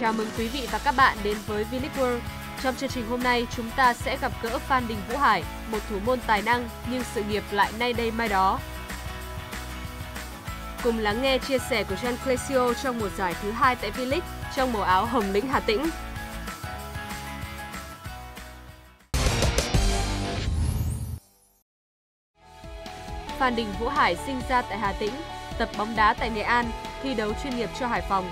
Chào mừng quý vị và các bạn đến với V.League World. Trong chương trình hôm nay, chúng ta sẽ gặp gỡ Phan Đình Vũ Hải, một thủ môn tài năng nhưng sự nghiệp lại nay đây mai đó. Cùng lắng nghe chia sẻ của Janclecio trong mùa giải thứ 2 tại V-League trong màu áo Hồng Lĩnh Hà Tĩnh. Phan Đình Vũ Hải sinh ra tại Hà Tĩnh, tập bóng đá tại Nghệ An, thi đấu chuyên nghiệp cho Hải Phòng.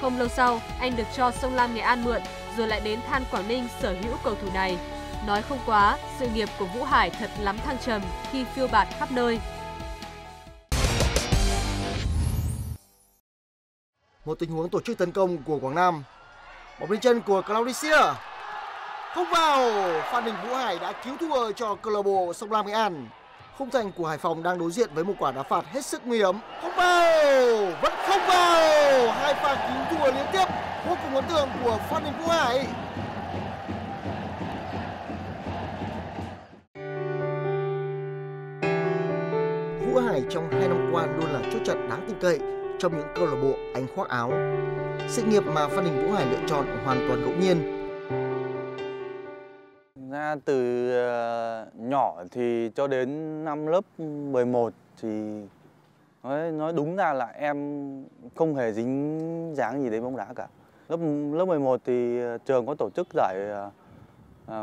Không lâu sau, anh được cho Sông Lam Nghệ An mượn, rồi lại đến Than Quảng Ninh sở hữu cầu thủ này. Nói không quá, sự nghiệp của Vũ Hải thật lắm thăng trầm khi phiêu bạt khắp nơi. Một tình huống tổ chức tấn công của Quảng Nam. Bóng lên chân của Claudia không vào. Phan Đình Vũ Hải đã cứu thua cho câu lạc bộ Sông Lam Nghệ An. Khung thành của Hải Phòng đang đối diện với một quả đá phạt hết sức nguy hiểm. Không vào, vẫn không vào. Hai pha cứu thua liên tiếp vô cùng ấn tượng của Phan Đình Vũ Hải. Vũ Hải trong 2 năm qua luôn là chốt chặn đáng tin cậy trong những câu lạc bộ anh khoác áo. Sự nghiệp mà Phan Đình Vũ Hải lựa chọn hoàn toàn ngẫu nhiên. Ra từ nhỏ thì cho đến năm lớp 11 thì nói đúng ra là em không hề dính dáng gì đến bóng đá cả. Lớp 11 thì trường có tổ chức giải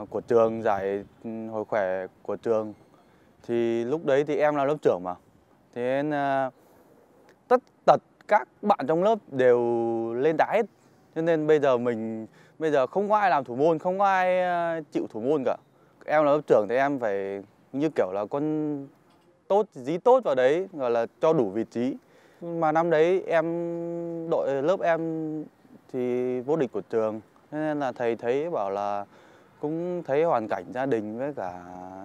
của trường, giải hồi khỏe của trường. Thì lúc đấy thì em là lớp trưởng mà. Thế nên tất tật các bạn trong lớp đều lên đá hết. Cho nên bây giờ không có ai làm thủ môn, không có ai chịu thủ môn cả. Em là lớp trưởng thì em phải như kiểu là con tốt, dí tốt vào đấy, gọi là cho đủ vị trí. Mà năm đấy em, đội lớp em thì vô địch của trường. Nên là thầy thấy bảo là cũng thấy hoàn cảnh gia đình với cả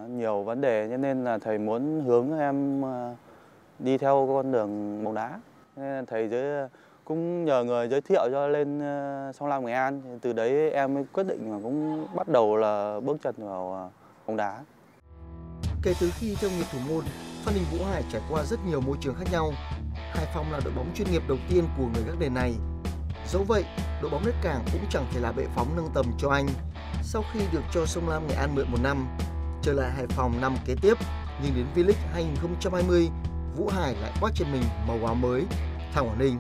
nhiều vấn đề. Cho nên là thầy muốn hướng em đi theo con đường bóng đá. Nên là thầy cũng nhờ người giới thiệu cho lên Sông Lam Nghệ An. Từ đấy em mới quyết định mà cũng bắt đầu là bước chân vào bóng đá. Kể từ khi theo nghiệp thủ môn, Phan Đình Vũ Hải trải qua rất nhiều môi trường khác nhau. Hải Phòng là đội bóng chuyên nghiệp đầu tiên của người gác đền này. Dẫu vậy, đội bóng nước cảng cũng chẳng thể là bệ phóng nâng tầm cho anh. Sau khi được cho Sông Lam Nghệ An mượn một năm, trở lại Hải Phòng năm kế tiếp, nhưng đến V-League 2020, Vũ Hải lại khoác trên mình màu áo mới, Than Quảng Ninh.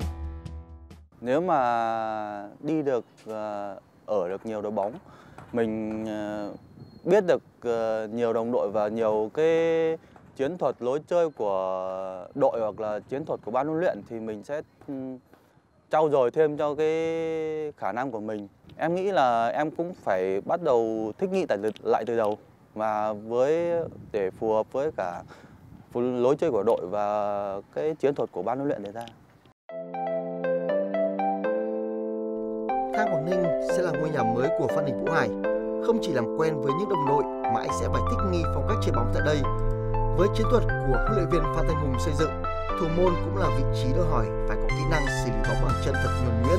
Nếu mà đi được, ở được nhiều đội bóng, mình biết được nhiều đồng đội và nhiều cái chiến thuật lối chơi của đội hoặc là chiến thuật của ban huấn luyện thì mình sẽ trau dồi thêm cho cái khả năng của mình. Em nghĩ là em cũng phải bắt đầu thích nghi lại từ đầu mà để phù hợp với cả lối chơi của đội và cái chiến thuật của ban huấn luyện đề ra. Than Quảng Ninh sẽ là ngôi nhà mới của Phan Đình Vũ Hải. Không chỉ làm quen với những đồng đội mà anh sẽ phải thích nghi phong cách chơi bóng tại đây. Với chiến thuật của huấn luyện viên Phan Thanh Hùng xây dựng, thủ môn cũng là vị trí đòi hỏi phải có kỹ năng xử lý bóng bằng chân thật nhuần nhuyễn.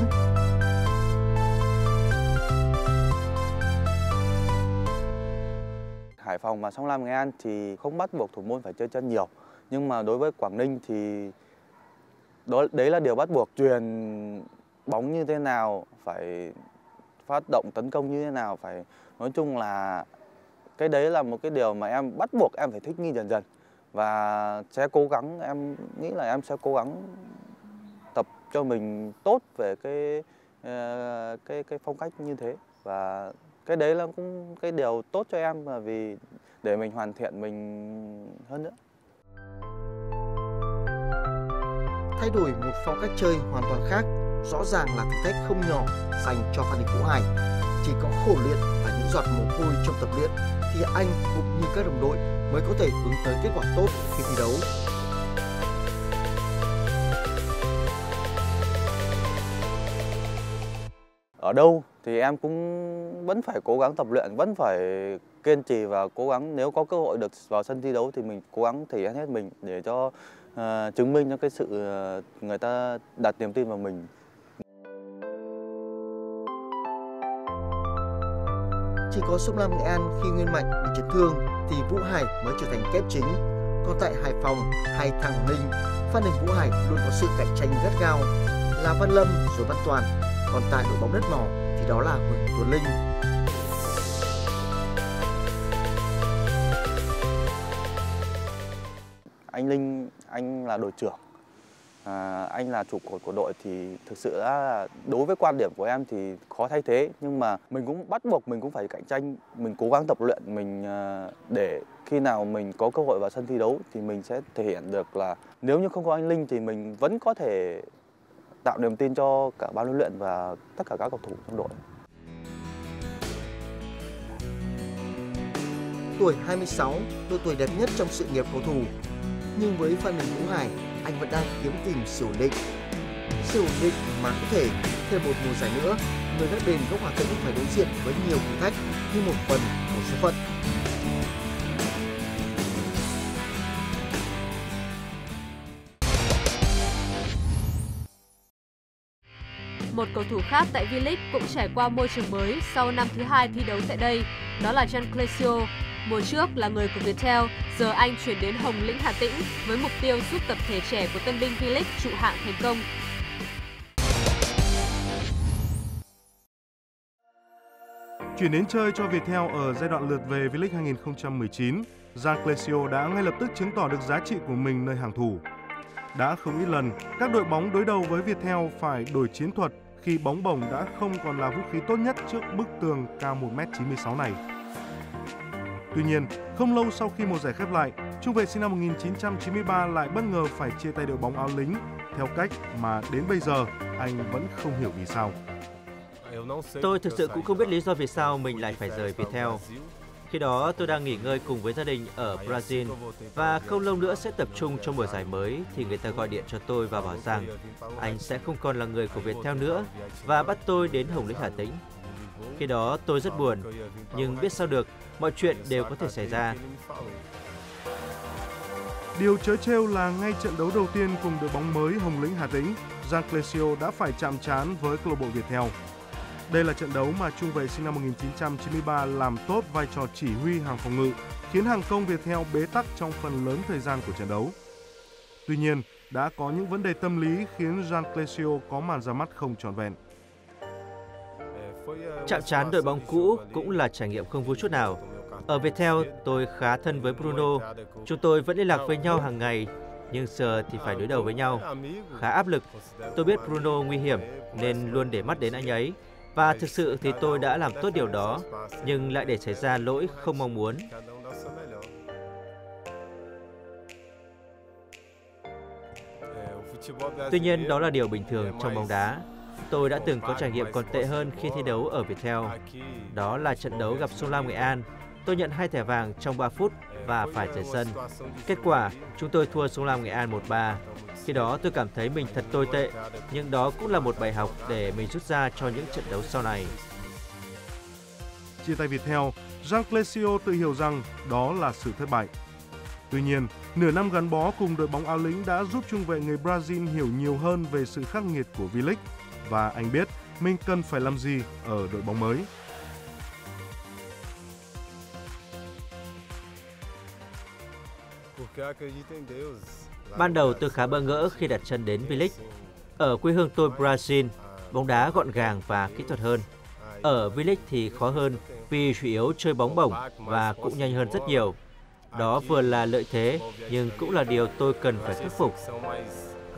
Hải Phòng và Sông Lam Nghệ An thì không bắt buộc thủ môn phải chơi chân nhiều, nhưng mà đối với Quảng Ninh thì đấy là điều bắt buộc. Truyền bóng như thế nào, phải phát động tấn công như thế nào, phải nói chung là cái đấy là một cái điều mà em bắt buộc em phải thích nghi dần dần và sẽ cố gắng. Em nghĩ là em sẽ cố gắng tập cho mình tốt về cái phong cách như thế, và cái đấy là cũng cái điều tốt cho em mà vì để mình hoàn thiện mình hơn nữa. Thay đổi một phong cách chơi hoàn toàn khác rõ ràng là thử thách không nhỏ dành cho Phan Đình Vũ Hải. Chỉ có khổ luyện và những giọt mồ hôi trong tập luyện thì anh cũng như các đồng đội mới có thể hướng tới kết quả tốt khi thi đấu. Ở đâu thì em cũng vẫn phải cố gắng tập luyện, vẫn phải kiên trì và cố gắng. Nếu có cơ hội được vào sân thi đấu thì mình cố gắng thể hiện hết mình để cho chứng minh cho cái sự người ta đặt niềm tin vào mình. Chỉ có Sông Lam Nghệ An khi Nguyên Mạnh bị chấn thương thì Vũ Hải mới trở thành kép chính. Còn tại Hải Phòng hay Than Quảng Ninh, Phan Đình Vũ Hải luôn có sự cạnh tranh gắt gao. Là Văn Lâm rồi Văn Toàn Còn tại đội bóng đất mỏ thì đó là Huỳnh Tuấn Linh. Anh Linh, anh là đội trưởng, anh là trụ cột của đội thì thực sự là đối với quan điểm của em thì khó thay thế, nhưng mà mình cũng bắt buộc mình cũng phải cạnh tranh, mình cố gắng tập luyện, mình để khi nào mình có cơ hội vào sân thi đấu thì mình sẽ thể hiện được là nếu như không có anh Linh thì mình vẫn có thể tạo niềm tin cho cả ban huấn luyện và tất cả các cầu thủ trong đội. Tuổi 26, độ tuổi đẹp nhất trong sự nghiệp cầu thủ. Nhưng với Phan Đình Vũ Hải, anh vẫn đang kiếm tìm sự ổn định. Sự ổn định mà có thể thêm một mùa giải nữa, người đất đền gốc Hà Tĩnh phải đối diện với nhiều thử thách như một phần một số phận. Một cầu thủ khác tại V.League cũng trải qua môi trường mới sau năm thứ hai thi đấu tại đây, đó là Janclecio. Mùa trước là người của Viettel, giờ anh chuyển đến Hồng Lĩnh Hà Tĩnh với mục tiêu giúp tập thể trẻ của tân binh V.League trụ hạng thành công. Chuyển đến chơi cho Viettel ở giai đoạn lượt về V-League 2019, Janclecio đã ngay lập tức chứng tỏ được giá trị của mình nơi hàng thủ. Đã không ít lần, các đội bóng đối đầu với Viettel phải đổi chiến thuật khi bóng bổng đã không còn là vũ khí tốt nhất trước bức tường cao 1m96 này. Tuy nhiên, không lâu sau khi mùa giải khép lại, trung vệ sinh năm 1993 lại bất ngờ phải chia tay đội bóng áo lính theo cách mà đến bây giờ anh vẫn không hiểu vì sao. Tôi thực sự cũng không biết lý do vì sao mình lại phải rời Viettel. Khi đó tôi đang nghỉ ngơi cùng với gia đình ở Brazil và không lâu nữa sẽ tập trung cho mùa giải mới thì người ta gọi điện cho tôi và bảo rằng anh sẽ không còn là người của Viettel nữa và bắt tôi đến Hồng Lĩnh Hà Tĩnh. Khi đó tôi rất buồn, nhưng biết sao được, mọi chuyện đều có thể xảy ra. Điều trớ trêu là ngay trận đấu đầu tiên cùng đội bóng mới Hồng Lĩnh Hà Tĩnh, Janclecio đã phải chạm trán với câu lạc bộ Viettel. Đây là trận đấu mà trung vệ sinh năm 1993 làm tốt vai trò chỉ huy hàng phòng ngự, khiến hàng công Viettel bế tắc trong phần lớn thời gian của trận đấu. Tuy nhiên, đã có những vấn đề tâm lý khiến Janclecio có màn ra mắt không trọn vẹn. Chạm trán đội bóng cũ cũng là trải nghiệm không vui chút nào. Ở Viettel, tôi khá thân với Bruno. Chúng tôi vẫn liên lạc với nhau hàng ngày, nhưng giờ thì phải đối đầu với nhau. Khá áp lực. Tôi biết Bruno nguy hiểm nên luôn để mắt đến anh ấy. Và thực sự thì tôi đã làm tốt điều đó, nhưng lại để xảy ra lỗi không mong muốn. Tuy nhiên, đó là điều bình thường trong bóng đá. Tôi đã từng có trải nghiệm còn tệ hơn khi thi đấu ở Viettel. Đó là trận đấu gặp Sông Lam Nghệ An. Tôi nhận 2 thẻ vàng trong 3 phút và phải rời sân. Kết quả, chúng tôi thua Sông Lam Nghệ An 1-3. Khi đó tôi cảm thấy mình thật tồi tệ, nhưng đó cũng là một bài học để mình rút ra cho những trận đấu sau này. Chia tay Viettel, Janclecio tự hiểu rằng đó là sự thất bại. Tuy nhiên, nửa năm gắn bó cùng đội bóng áo lính đã giúp trung vệ người Brazil hiểu nhiều hơn về sự khắc nghiệt của V-League và anh biết mình cần phải làm gì ở đội bóng mới. Ban đầu tôi khá bỡ ngỡ khi đặt chân đến V-League. Ở quê hương tôi Brazil, bóng đá gọn gàng và kỹ thuật hơn. Ở V-League thì khó hơn vì chủ yếu chơi bóng bổng và cũng nhanh hơn rất nhiều. Đó vừa là lợi thế nhưng cũng là điều tôi cần phải khắc phục.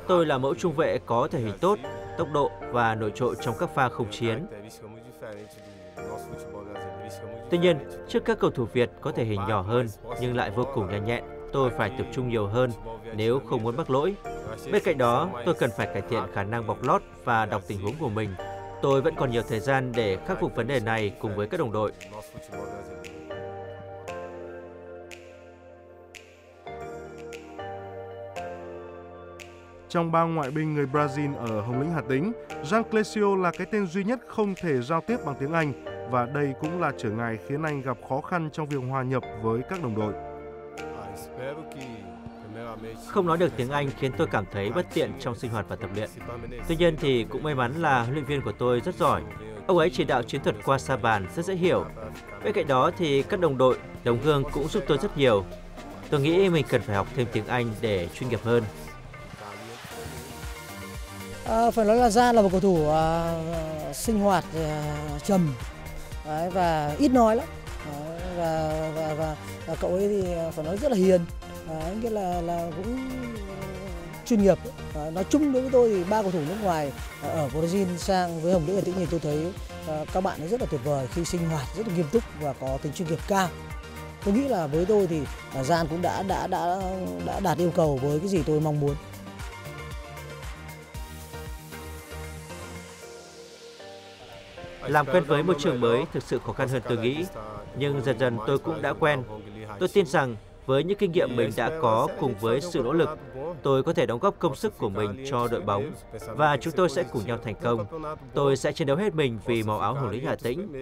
Tôi là mẫu trung vệ có thể hình tốt, tốc độ và nổi trội trong các pha không chiến. Tuy nhiên, trước các cầu thủ Việt có thể hình nhỏ hơn nhưng lại vô cùng nhanh nhẹn, tôi phải tập trung nhiều hơn nếu không muốn mắc lỗi. Bên cạnh đó, tôi cần phải cải thiện khả năng bọc lót và đọc tình huống của mình. Tôi vẫn còn nhiều thời gian để khắc phục vấn đề này cùng với các đồng đội. Trong ba ngoại binh người Brazil ở Hồng Lĩnh Hà Tĩnh, Janclecio là cái tên duy nhất không thể giao tiếp bằng tiếng Anh và đây cũng là trở ngại khiến anh gặp khó khăn trong việc hòa nhập với các đồng đội. Không nói được tiếng Anh khiến tôi cảm thấy bất tiện trong sinh hoạt và tập luyện. Tuy nhiên thì cũng may mắn là huấn luyện viên của tôi rất giỏi. Ông ấy chỉ đạo chiến thuật qua sa bàn rất dễ hiểu. Bên cạnh đó thì các đồng đội, đồng hương cũng giúp tôi rất nhiều. Tôi nghĩ mình cần phải học thêm tiếng Anh để chuyên nghiệp hơn. Phải nói là Gia là một cầu thủ sinh hoạt, trầm và ít nói lắm. Và cậu ấy thì phải nói rất là hiền, nghĩa là cũng chuyên nghiệp. Nói chung đối với tôi thì ba cầu thủ nước ngoài ở Brazil sang với Hồng Lĩnh Hà Tĩnh thì tôi thấy các bạn rất là tuyệt vời khi sinh hoạt rất là nghiêm túc và có tính chuyên nghiệp cao. Tôi nghĩ là với tôi thì Gian cũng đã đạt yêu cầu với cái gì tôi mong muốn. Làm quen với môi trường mới thực sự khó khăn hơn tôi nghĩ, nhưng dần dần tôi cũng đã quen. Tôi tin rằng với những kinh nghiệm mình đã có cùng với sự nỗ lực, tôi có thể đóng góp công sức của mình cho đội bóng và chúng tôi sẽ cùng nhau thành công. Tôi sẽ chiến đấu hết mình vì màu áo Hồng Lĩnh Hà Tĩnh.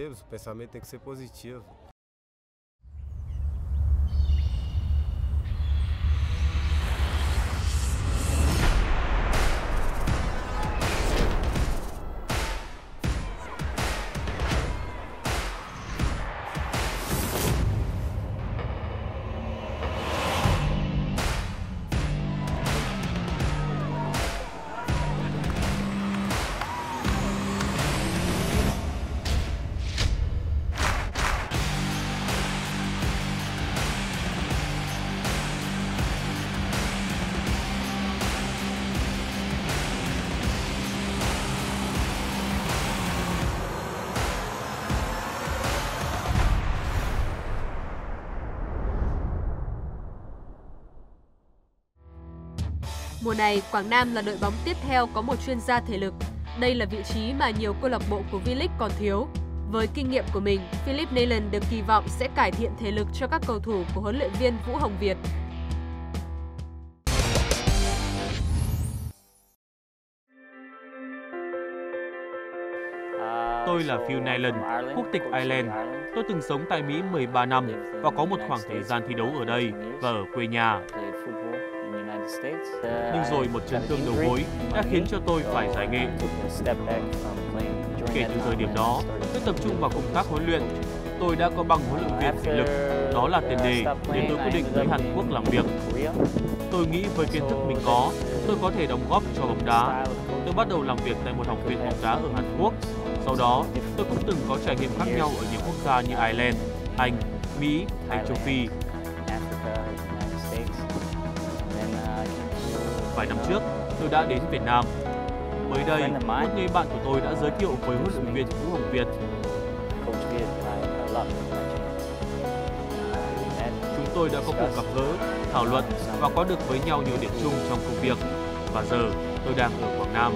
Mùa này, Quảng Nam là đội bóng tiếp theo có một chuyên gia thể lực. Đây là vị trí mà nhiều câu lạc bộ của V.League còn thiếu. Với kinh nghiệm của mình, Philip Naylor được kỳ vọng sẽ cải thiện thể lực cho các cầu thủ của huấn luyện viên Vũ Hồng Việt. Tôi là Phil Naylor, quốc tịch Ireland. Tôi từng sống tại Mỹ 13 năm và có một khoảng thời gian thi đấu ở đây và ở quê nhà. Nhưng rồi một chấn thương đầu gối đã khiến cho tôi phải giải nghệ. Kể từ thời điểm đó, tôi tập trung vào công tác huấn luyện. Tôi đã có bằng huấn luyện viên thể lực. Đó là tiền đề để tôi quyết định tới Hàn Quốc làm việc. Tôi nghĩ với kiến thức mình có, tôi có thể đóng góp cho bóng đá. Tôi bắt đầu làm việc tại một học viện bóng đá ở Hàn Quốc. Sau đó, tôi cũng từng có trải nghiệm khác nhau ở những quốc gia như Ireland, Anh, Mỹ hay Châu Phi. Vài năm trước, tôi đã đến Việt Nam. Mới đây, một người bạn của tôi đã giới thiệu với huấn luyện viên Vũ Hồng Việt. Chúng tôi đã có cuộc gặp gỡ, thảo luận và có được với nhau nhiều điểm chung trong công việc. Và giờ, tôi đang ở Quảng Nam.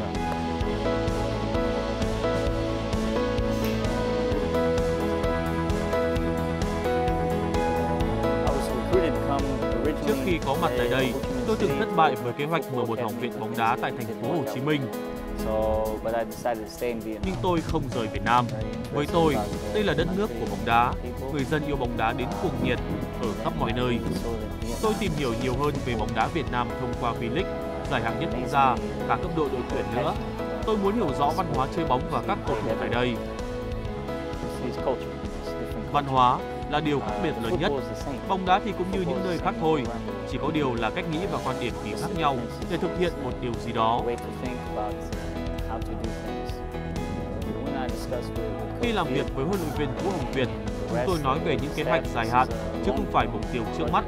Trước khi có mặt tại đây, tôi từng thất bại với kế hoạch mở một học viện bóng đá tại thành phố Hồ Chí Minh. Nhưng tôi không rời Việt Nam. Với tôi, đây là đất nước của bóng đá. Người dân yêu bóng đá đến cuồng nhiệt ở khắp mọi nơi. Tôi tìm hiểu nhiều hơn về bóng đá Việt Nam thông qua V-League, giải hạng nhất quốc gia, cả cấp độ đội tuyển nữa. Tôi muốn hiểu rõ văn hóa chơi bóng và các cầu thủ tại đây. Văn hóa là điều khác biệt lớn nhất. Bóng đá thì cũng như những nơi khác thôi, chỉ có điều là cách nghĩ và quan điểm thì khác nhau để thực hiện một điều gì đó. Khi làm việc với huấn luyện viên Vũ Hồng Việt, chúng tôi nói về những kế hoạch dài hạn chứ không phải mục tiêu trước mắt.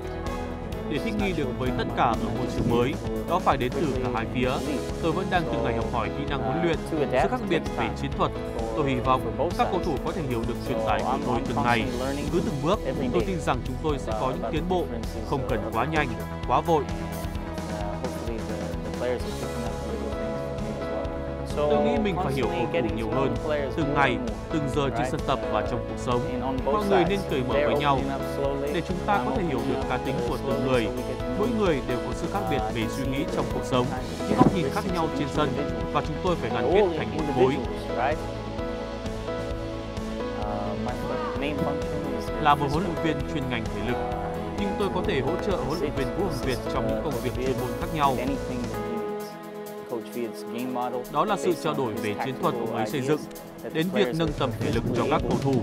Để thích nghi được với tất cả ở môi trường mới, đó phải đến từ cả hai phía. Tôi vẫn đang từng ngày học hỏi kỹ năng huấn luyện, sự khác biệt về chiến thuật. Tôi hy vọng các cầu thủ có thể hiểu được truyền tải của tôi từng ngày. Cứ từng bước, tôi tin rằng chúng tôi sẽ có những tiến bộ, không cần quá nhanh, quá vội. Tôi nghĩ mình phải hiểu cầu thủ nhiều hơn, từng ngày, từng giờ trên sân tập và trong cuộc sống. Mọi người nên cởi mở với nhau, để chúng ta có thể hiểu được cá tính của từng người. Mỗi người đều có sự khác biệt về suy nghĩ trong cuộc sống, những góc nhìn khác nhau trên sân, và chúng tôi phải gắn kết thành một khối. Là một huấn luyện viên chuyên ngành thể lực, nhưng tôi có thể hỗ trợ huấn luyện viên Vũ Hồng Việt trong những công việc chuyên môn khác nhau. Đó là sự trao đổi về chiến thuật mới xây dựng, đến việc nâng tầm thể lực cho các cầu thủ.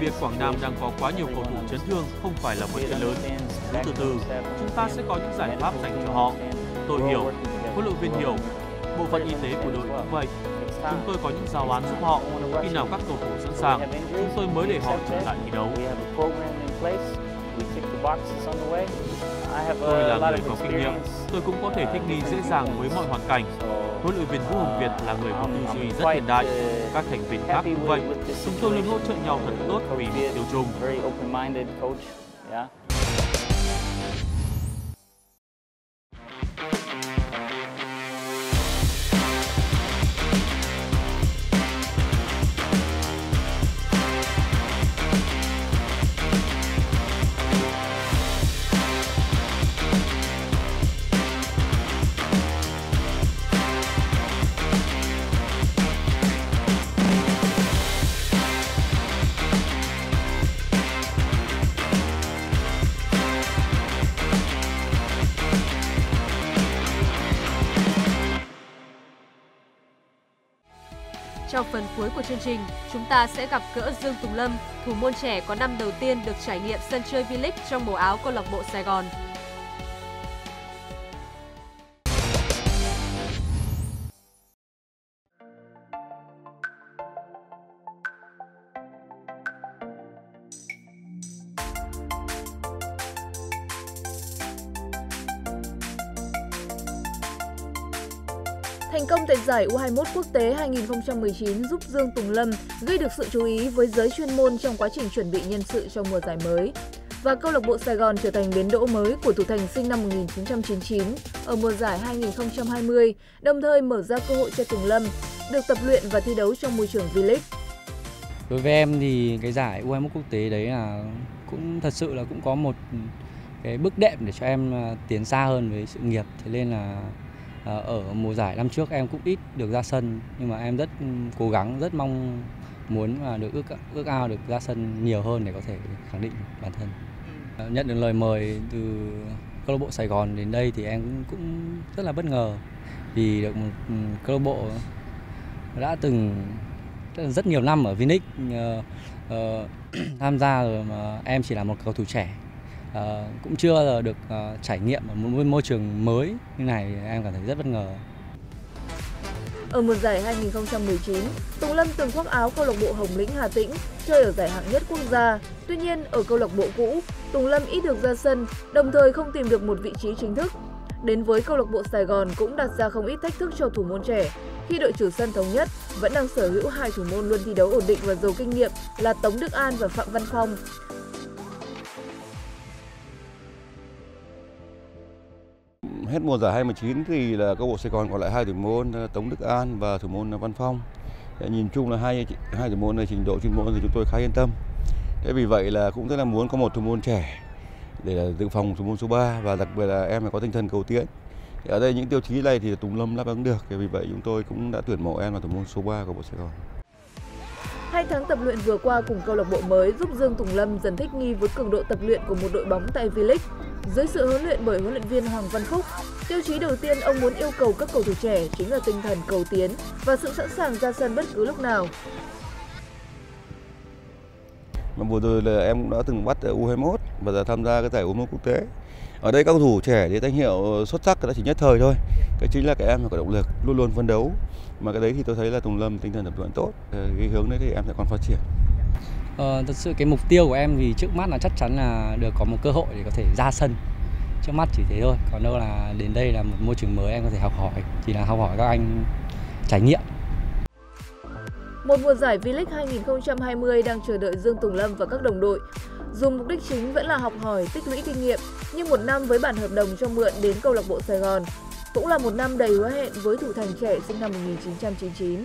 Việc Quảng Nam đang có quá nhiều cầu thủ chấn thương không phải là vấn đề lớn. Từ từ, chúng ta sẽ có những giải pháp dành cho họ. Tôi hiểu, huấn luyện viên hiểu, bộ phận y tế của đội cũng vậy. Chúng tôi có những giáo án giúp họ, khi nào các cầu thủ sẵn sàng, chúng tôi mới để họ trở lại thi đấu. Tôi là người có kinh nghiệm, tôi cũng có thể thích nghi dễ dàng với mọi hoàn cảnh. Huấn luyện viên Vũ Hồng Việt là người có tư duy rất hiện đại, các thành viên khác cũng vậy. Chúng tôi luôn hỗ trợ nhau thật tốt vì mục tiêu chung. Trong phần cuối của chương trình, chúng ta sẽ gặp gỡ Dương Tùng Lâm, thủ môn trẻ có năm đầu tiên được trải nghiệm sân chơi V.League trong màu áo câu lạc bộ Sài Gòn. Thành công tại giải U21 quốc tế 2019 giúp Dương Tùng Lâm gây được sự chú ý với giới chuyên môn trong quá trình chuẩn bị nhân sự cho mùa giải mới. Và câu lạc bộ Sài Gòn trở thành bến đỗ mới của thủ thành sinh năm 1999 ở mùa giải 2020, đồng thời mở ra cơ hội cho Tùng Lâm được tập luyện và thi đấu trong môi trường V-League. Đối với em thì cái giải U21 quốc tế đấy là cũng thật sự là cũng có một cái bước đệm để cho em tiến xa hơn với sự nghiệp, thế nên là ở mùa giải năm trước em cũng ít được ra sân, nhưng mà em rất cố gắng, rất mong muốn và được ước ao được ra sân nhiều hơn để có thể khẳng định bản thân. Nhận được lời mời từ câu lạc bộ Sài Gòn đến đây thì em cũng rất là bất ngờ vì được một câu lạc bộ đã từng rất nhiều năm ở V-League tham gia rồi mà em chỉ là một cầu thủ trẻ. Cũng chưa được trải nghiệm ở một môi trường mới như này, em cảm thấy rất bất ngờ. Ở mùa giải 2019, Tùng Lâm từng khoác áo câu lạc bộ Hồng Lĩnh Hà Tĩnh chơi ở giải hạng nhất quốc gia. Tuy nhiên, ở câu lạc bộ cũ, Tùng Lâm ít được ra sân, đồng thời không tìm được một vị trí chính thức. Đến với câu lạc bộ Sài Gòn cũng đặt ra không ít thách thức cho thủ môn trẻ, khi đội chủ sân Thống Nhất vẫn đang sở hữu hai thủ môn luôn thi đấu ổn định và giàu kinh nghiệm là Tống Đức An và Phạm Văn Phong. Hết mùa giải 2019 thì là câu lạc bộ Sài Gòn còn lại hai thủ môn Tống Đức An và thủ môn Văn Phong. Nhìn chung là hai thủ môn này trình độ chuyên môn thì chúng tôi khá yên tâm. Thế vì vậy là cũng rất là muốn có một thủ môn trẻ để dự phòng thủ môn số 3 và đặc biệt là em phải có tinh thần cầu tiến. Thì ở đây những tiêu chí này thì Tùng Lâm đáp ứng được. Vì vậy chúng tôi cũng đã tuyển mộ em là thủ môn số 3 của bộ Sài Gòn. 2 tháng tập luyện vừa qua cùng câu lạc bộ mới giúp Dương Tùng Lâm dần thích nghi với cường độ tập luyện của một đội bóng tại V-League. Dưới sự huấn luyện bởi huấn luyện viên Hoàng Văn Phúc, tiêu chí đầu tiên ông muốn yêu cầu các cầu thủ trẻ chính là tinh thần cầu tiến và sự sẵn sàng ra sân bất cứ lúc nào. Vừa rồi là em cũng đã từng bắt U21 và giờ tham gia cái giải U21 quốc tế. Ở đây các cầu thủ trẻ thì danh hiệu xuất sắc là chỉ nhất thời thôi. Cái chính là các em phải có động lực, luôn luôn phấn đấu. Mà cái đấy thì tôi thấy là Tùng Lâm tinh thần tập luyện tốt, cái hướng đấy thì em sẽ còn phát triển. Thật sự cái mục tiêu của em thì trước mắt là chắc chắn là được có một cơ hội để có thể ra sân. Trước mắt chỉ thế thôi, còn đâu là đến đây là một môi trường mới em có thể học hỏi, chỉ là học hỏi các anh trải nghiệm. Một mùa giải V-League 2020 đang chờ đợi Dương Tùng Lâm và các đồng đội. Dù mục đích chính vẫn là học hỏi, tích lũy kinh nghiệm, nhưng một năm với bản hợp đồng cho mượn đến câu lạc bộ Sài Gòn cũng là một năm đầy hứa hẹn với thủ thành trẻ sinh năm 1999.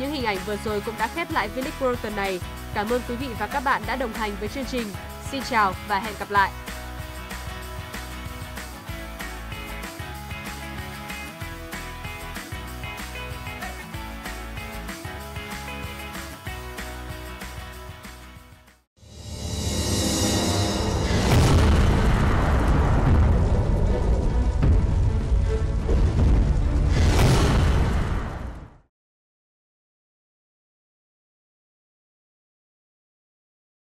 Những hình ảnh vừa rồi cũng đã khép lại V-League World tuần này. Cảm ơn quý vị và các bạn đã đồng hành với chương trình. Xin chào và hẹn gặp lại!